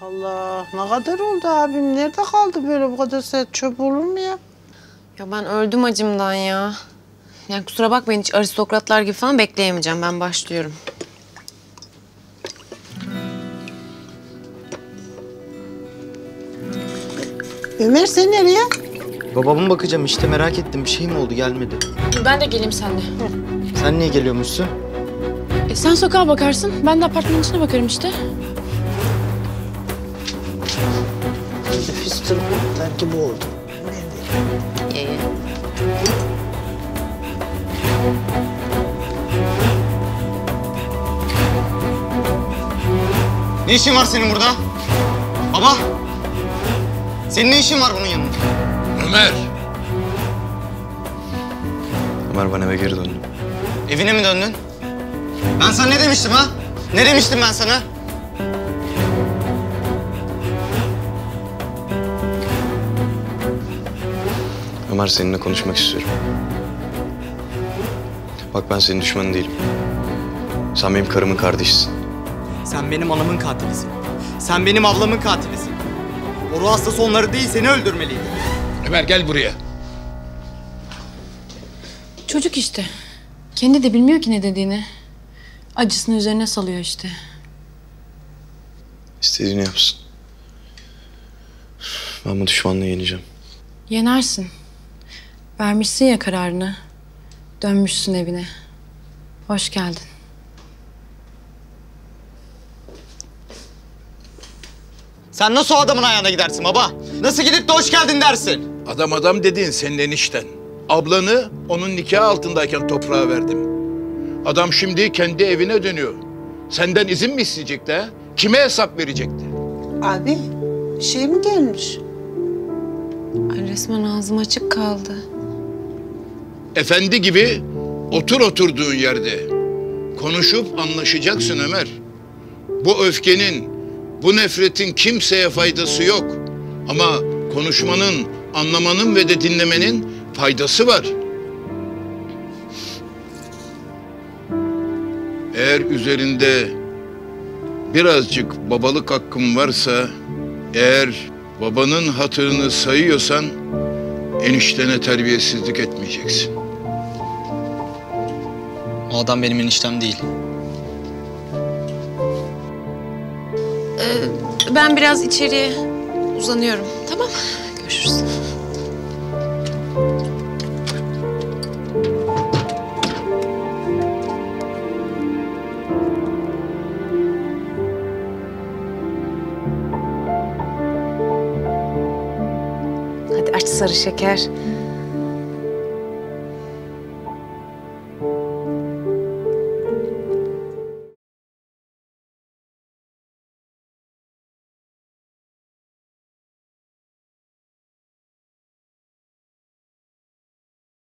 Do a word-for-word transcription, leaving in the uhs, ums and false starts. Allah Allah, ne kadar oldu abim? Nerede kaldı böyle bu kadar set? Çöp olur mu ya? Ya ben öldüm acımdan ya. Yani kusura bakmayın, hiç aristokratlar gibi falan bekleyemeyeceğim. Ben başlıyorum. Ömer sen nereye? Babamın bakacağım işte, merak ettim. Bir şey mi oldu, gelmedi? Ben de geleyim seninle. Hı. Sen niye geliyormuşsun? E sen sokağa bakarsın, ben de apartmanın içine bakarım işte. Füstür bu, sanki bu oldu. Ee. Ne işin var senin burada? Baba! Senin ne işin var bunun yanında? Ömer! Ömer, ben eve geri döndüm. Evine mi döndün? Ben sana ne demiştim ha? Ne demiştim ben sana? Ömer, seninle konuşmak istiyorum. Bak, ben senin düşmanın değilim. Sen benim karımın kardeşisin. Sen benim anamın katilisin. Sen benim ablamın katilisin. O ruh hastası onları değil, seni öldürmeliydi. Ömer, gel buraya. Çocuk işte. Kendi de bilmiyor ki ne dediğini. Acısını üzerine salıyor işte. İstediğini yapsın. Ben bu düşmanlığı yeneceğim. Yenersin. Vermişsin ya kararını. Dönmüşsün evine. Hoş geldin. Sen nasıl o adamın ayağına gidersin baba? Nasıl gidip de hoş geldin dersin? Adam adam dediğin senin enişten. Ablanı onun nikahı altındayken toprağa verdim. Adam şimdi kendi evine dönüyor. Senden izin mi isteyecekti ha? Kime hesap verecekti? Abi, şey mi gelmiş? Ay, resmen ağzım açık kaldı. Efendi gibi otur oturduğun yerde. Konuşup anlaşacaksın Ömer. Bu öfkenin, bu nefretin kimseye faydası yok. Ama konuşmanın, anlamanın ve de dinlemenin faydası var. Eğer üzerinde birazcık babalık hakkım varsa, eğer babanın hatırını sayıyorsan, eniştene terbiyesizlik etmeyeceksin. O adam benim eniştem değil. Ee, ben biraz içeriye uzanıyorum, tamam? Görüşürüz. Sarı şeker.